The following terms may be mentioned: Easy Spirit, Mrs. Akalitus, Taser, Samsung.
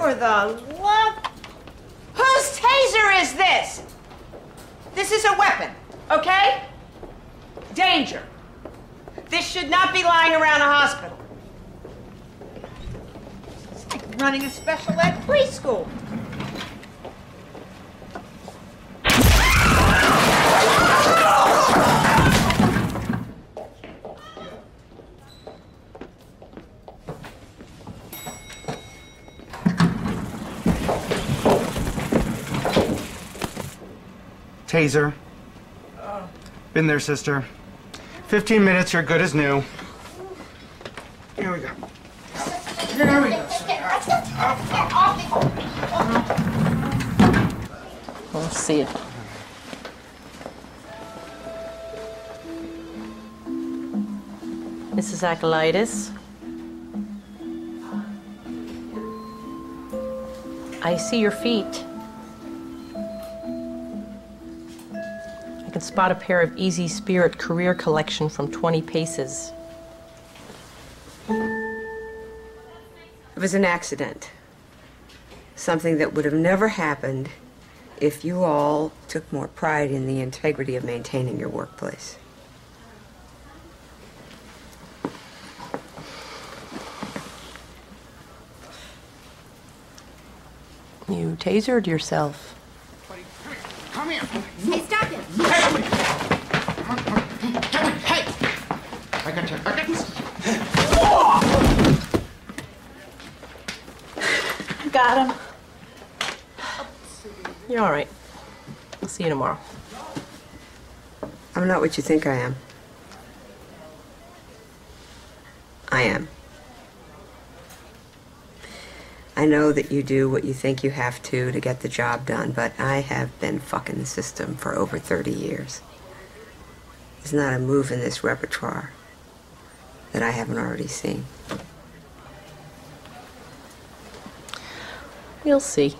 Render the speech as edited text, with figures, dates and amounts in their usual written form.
For the love... Whose taser is this? This is a weapon, okay? Danger. This should not be lying around a hospital. It's like running a special ed preschool. Taser. Been there, sister. 15 minutes, you're good as new. Here we go. Here we go. Let's see it. Mrs. Akalitus. I see your feet. I can spot a pair of Easy Spirit Career Collection from 20 paces. It was an accident. Something that would have never happened if you all took more pride in the integrity of maintaining your workplace. You tasered yourself. Come here. Hey, stop him. Hey! I got this. Got him. You're all right. I'll see you tomorrow. I'm not what you think I am. I am. I know that you do what you think you have to get the job done, but I have been fucking the system for over 30 years. There's not a move in this repertoire that I haven't already seen. We'll see.